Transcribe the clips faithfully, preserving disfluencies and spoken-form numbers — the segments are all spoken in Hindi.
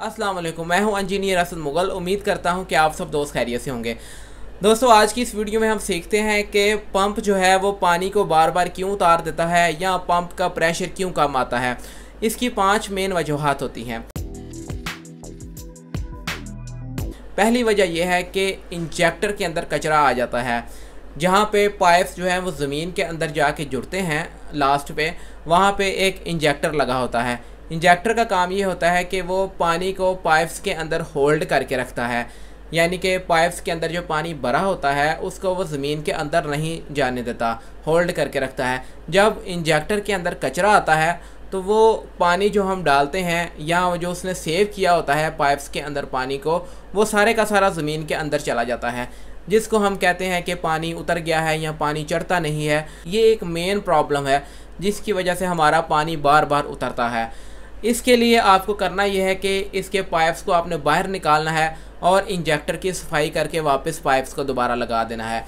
अस्सलाम वालेकुम, मैं हूं इंजीनियर असद मुगल। उम्मीद करता हूं कि आप सब दोस्त खैरियत से होंगे। दोस्तों, आज की इस वीडियो में हम सीखते हैं कि पंप जो है वो पानी को बार बार क्यों उतार देता है या पंप का प्रेशर क्यों कम आता है। इसकी पांच मेन वजूहात होती हैं। पहली वजह यह है कि इंजेक्टर के अंदर कचरा आ जाता है, जहाँ पे पाइप्स जो हैं वो ज़मीन के अंदर जाके जुड़ते हैं, लास्ट पे वहाँ पे एक इंजेक्टर लगा होता है। इंजेक्टर का काम ये होता है कि वो पानी को पाइप्स के अंदर होल्ड करके रखता है, यानी कि पाइप्स के अंदर जो पानी भरा होता है उसको वो ज़मीन के अंदर नहीं जाने देता, होल्ड करके रखता है। जब इंजेक्टर के अंदर कचरा आता है तो वो पानी जो हम डालते हैं या जो उसने सेव किया होता है पाइप्स के अंदर पानी को, वो सारे का सारा ज़मीन के अंदर चला जाता है, जिसको हम कहते हैं कि पानी उतर गया है या पानी चढ़ता नहीं है। ये एक मेन प्रॉब्लम है जिसकी वजह से हमारा पानी बार बार उतरता है। इसके लिए आपको करना यह है कि इसके पाइप्स को आपने बाहर निकालना है और इंजेक्टर की सफाई करके वापस पाइप्स को दोबारा लगा देना है।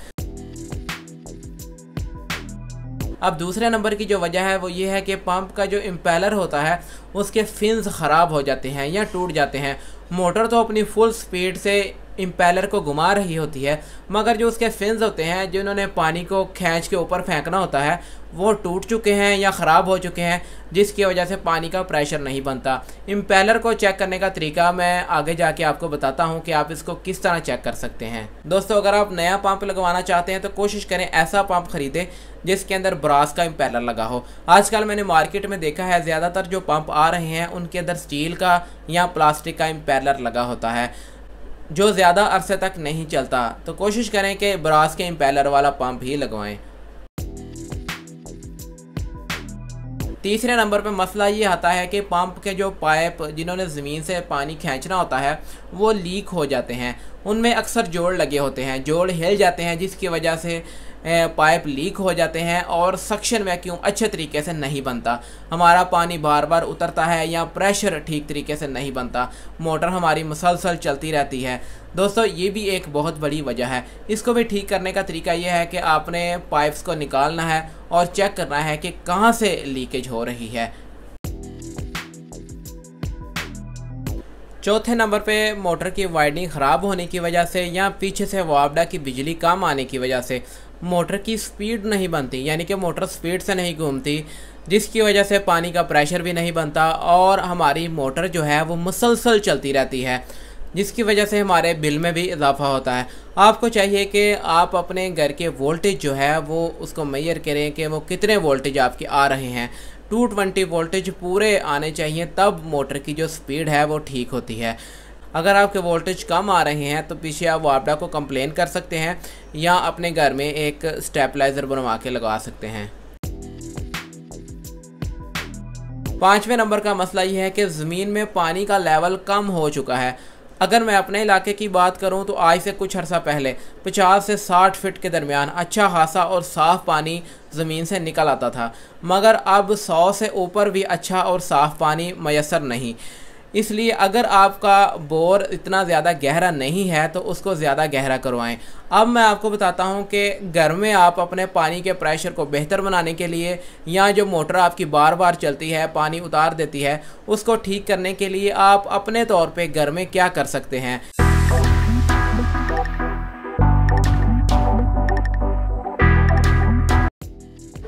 अब दूसरे नंबर की जो वजह है वो ये है कि पंप का जो इम्पेलर होता है उसके फिन्स ख़राब हो जाते हैं या टूट जाते हैं। मोटर तो अपनी फुल स्पीड से इम्पेलर को घुमा रही होती है, मगर जो उसके फिन्स होते हैं जिन्होंने पानी को खींच के ऊपर फेंकना होता है वो टूट चुके हैं या ख़राब हो चुके हैं, जिसकी वजह से पानी का प्रेशर नहीं बनता। इम्पेलर को चेक करने का तरीका मैं आगे जाके आपको बताता हूँ कि आप इसको किस तरह चेक कर सकते हैं। दोस्तों, अगर आप नया पंप लगवाना चाहते हैं तो कोशिश करें ऐसा पंप ख़रीदें जिसके अंदर ब्रास का इम्पेलर लगा हो। आजकल मैंने मार्केट में देखा है ज़्यादातर जो पंप आ रहे हैं उनके अंदर स्टील का या प्लास्टिक का इम्पेलर लगा होता है जो ज़्यादा अरसे तक नहीं चलता। तो कोशिश करें कि ब्रास के इम्पेलर वाला पंप ही लगवाएं। तीसरे नंबर पे मसला ये आता है कि पंप के जो पाइप जिन्होंने ज़मीन से पानी खींचना होता है वो लीक हो जाते हैं, उनमें अक्सर जोड़ लगे होते हैं, जोड़ हिल जाते हैं, जिसकी वजह से पाइप लीक हो जाते हैं और सक्शन वैक्यूम अच्छे तरीके से नहीं बनता, हमारा पानी बार बार उतरता है या प्रेशर ठीक तरीके से नहीं बनता, मोटर हमारी मुसलसल चलती रहती है। दोस्तों, ये भी एक बहुत बड़ी वजह है। इसको भी ठीक करने का तरीका यह है कि आपने पाइप्स को निकालना है और चेक करना है कि कहाँ से लीकेज हो रही है। चौथे नंबर पे मोटर की वाइंडिंग ख़राब होने की वजह से या पीछे से वापडा की बिजली कम आने की वजह से मोटर की स्पीड नहीं बनती, यानी कि मोटर स्पीड से नहीं घूमती, जिसकी वजह से पानी का प्रेशर भी नहीं बनता और हमारी मोटर जो है वो मुसलसल चलती रहती है, जिसकी वजह से हमारे बिल में भी इजाफा होता है। आपको चाहिए कि आप अपने घर के वोल्टेज जो है वो उसको मेजर करें कि वो कितने वोल्टेज आपके आ रहे हैं। दो सौ बीस वोल्टेज पूरे आने चाहिए, तब मोटर की जो स्पीड है वो ठीक होती है। अगर आपके वोल्टेज कम आ रहे हैं तो पीछे आप वापडा को कंप्लेन कर सकते हैं या अपने घर में एक स्टेबलाइज़र बनवा के लगा सकते हैं। पाँचवें नंबर का मसला यह है कि ज़मीन में पानी का लेवल कम हो चुका है। अगर मैं अपने इलाके की बात करूं तो आज से कुछ अर्सा पहले पचास से साठ फीट के दरमियान अच्छा खासा और साफ़ पानी ज़मीन से निकल आता था, मगर अब सौ से ऊपर भी अच्छा और साफ़ पानी मैसर नहीं। इसलिए अगर आपका बोर इतना ज़्यादा गहरा नहीं है तो उसको ज़्यादा गहरा करवाएं। अब मैं आपको बताता हूं कि घर में आप अपने पानी के प्रेशर को बेहतर बनाने के लिए या जो मोटर आपकी बार बार चलती है पानी उतार देती है उसको ठीक करने के लिए आप अपने तौर पे घर में क्या कर सकते हैं।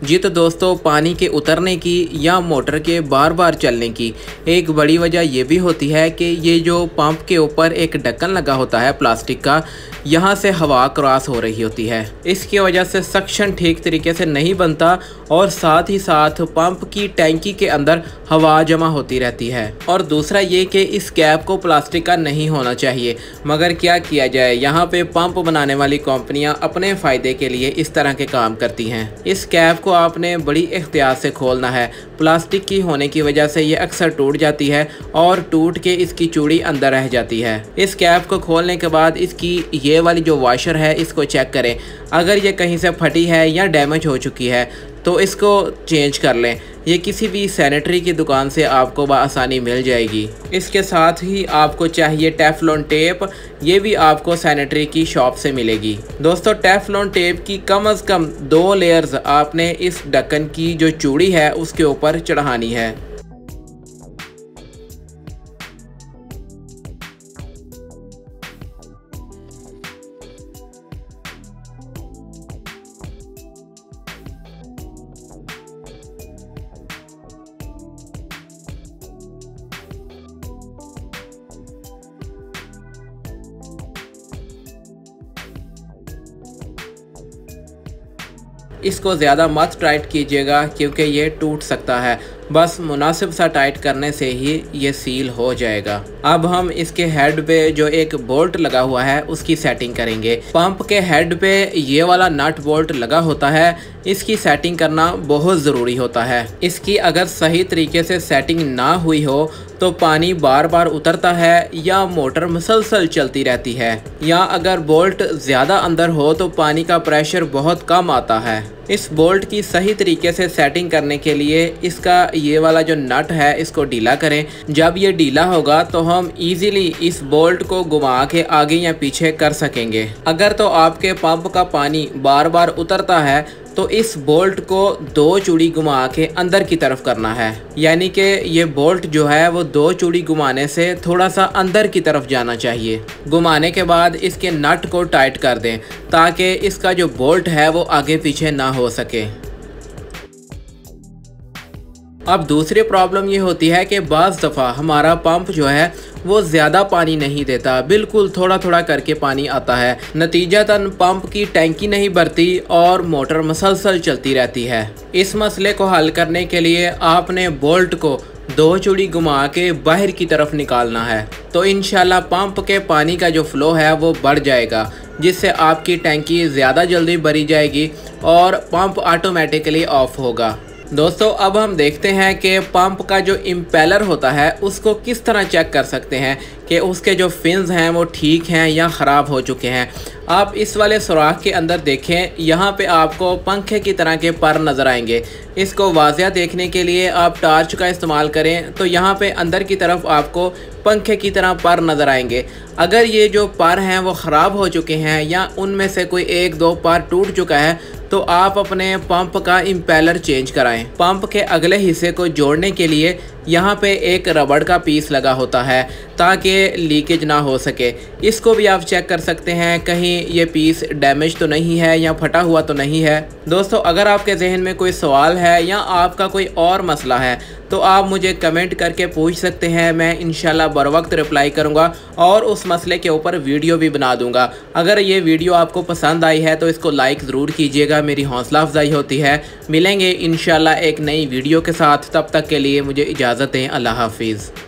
जी तो दोस्तों, पानी के उतरने की या मोटर के बार बार चलने की एक बड़ी वजह ये भी होती है कि ये जो पंप के ऊपर एक ढक्कन लगा होता है प्लास्टिक का, यहाँ से हवा क्रॉस हो रही होती है। इसकी वजह से सक्शन ठीक तरीके से नहीं बनता और साथ ही साथ पंप की टैंकी के अंदर हवा जमा होती रहती है। और दूसरा ये कि इस कैप को प्लास्टिक का नहीं होना चाहिए, मगर क्या किया जाए, यहाँ पे पंप बनाने वाली कंपनियाँ अपने फ़ायदे के लिए इस तरह के काम करती हैं। इस कैप को आपने बड़ी एहतियात से खोलना है। प्लास्टिक की होने की वजह से ये अक्सर टूट जाती है और टूट के इसकी चूड़ी अंदर रह जाती है। इस कैप को खोलने के बाद इसकी ये वाली जो वाशर है इसको चेक करें, अगर ये कहीं से फटी है या डैमेज हो चुकी है तो इसको चेंज कर लें। ये किसी भी सैनिटरी की दुकान से आपको बआसानी मिल जाएगी। इसके साथ ही आपको चाहिए टेफ्लॉन टेप, ये भी आपको सैनिटरी की शॉप से मिलेगी। दोस्तों, टेफ्लॉन टेप की कम अज़ कम दो लेयर्स आपने इस ढक्कन की जो चूड़ी है उसके ऊपर चढ़ानी है। इसको ज़्यादा मत टाइट कीजिएगा क्योंकि ये टूट सकता है। बस मुनासिब सा टाइट करने से ही ये सील हो जाएगा। अब हम इसके हेड पे जो एक बोल्ट लगा हुआ है उसकी सेटिंग करेंगे। पंप के हेड पे ये वाला नट बोल्ट लगा होता है, इसकी सेटिंग करना बहुत ज़रूरी होता है। इसकी अगर सही तरीके से सेटिंग ना हुई हो तो पानी बार बार उतरता है या मोटर मुसलसल चलती रहती है, या अगर बोल्ट ज़्यादा अंदर हो तो पानी का प्रेशर बहुत कम आता है। इस बोल्ट की सही तरीके से सेटिंग करने के लिए इसका ये वाला जो नट है इसको ढीला करें। जब ये ढीला होगा तो हम इजीली इस बोल्ट को घुमा के आगे या पीछे कर सकेंगे। अगर तो आपके पंप का पानी बार बार उतरता है तो इस बोल्ट को दो चूड़ी घुमा के अंदर की तरफ करना है, यानी कि ये बोल्ट जो है वो दो चूड़ी घुमाने से थोड़ा सा अंदर की तरफ जाना चाहिए। घुमाने के बाद इसके नट को टाइट कर दें ताकि इसका जो बोल्ट है वो आगे पीछे ना हो सके। अब दूसरी प्रॉब्लम ये होती है कि बाज़ दफ़ा हमारा पंप जो है वो ज़्यादा पानी नहीं देता, बिल्कुल थोड़ा थोड़ा करके पानी आता है। नतीजतन पंप की टैंकी नहीं भरती और मोटर मुसलसल चलती रहती है। इस मसले को हल करने के लिए आपने बोल्ट को दो चूड़ी घुमा के बाहर की तरफ निकालना है, तो इंशाल्लाह पंप के पानी का जो फ़्लो है वो बढ़ जाएगा, जिससे आपकी टैंकी ज़्यादा जल्दी भरी जाएगी और पंप ऑटोमेटिकली ऑफ होगा। दोस्तों, अब हम देखते हैं कि पंप का जो इम्पेलर होता है उसको किस तरह चेक कर सकते हैं कि उसके जो फिन्स हैं वो ठीक हैं या ख़राब हो चुके हैं। आप इस वाले सुराख के अंदर देखें, यहाँ पे आपको पंखे की तरह के पर नज़र आएंगे। इसको वाज़िया देखने के लिए आप टार्च का इस्तेमाल करें तो यहाँ पे अंदर की तरफ आपको पंखे की तरह पर नज़र आएंगे। अगर ये जो पर हैं वो ख़राब हो चुके हैं या उनमें से कोई एक दो पर टूट चुका है तो आप अपने पंप का इम्पेलर चेंज कराएं। पंप के अगले हिस्से को जोड़ने के लिए यहाँ पे एक रबड़ का पीस लगा होता है ताकि लीकेज ना हो सके। इसको भी आप चेक कर सकते हैं कहीं ये पीस डैमेज तो नहीं है या फटा हुआ तो नहीं है। दोस्तों, अगर आपके जहन में कोई सवाल है या आपका कोई और मसला है तो आप मुझे कमेंट करके पूछ सकते हैं। मैं इंशाल्लाह बर वक्त रिप्लाई करूँगा और उस मसले के ऊपर वीडियो भी बना दूँगा। अगर ये वीडियो आपको पसंद आई है तो इसको लाइक ज़रूर कीजिएगा, मेरी हौसला अफजाई होती है। मिलेंगे इंशाल्लाह एक नई वीडियो के साथ, तब तक के लिए मुझे इजाज़त दें। अल्लाह हाफिज़।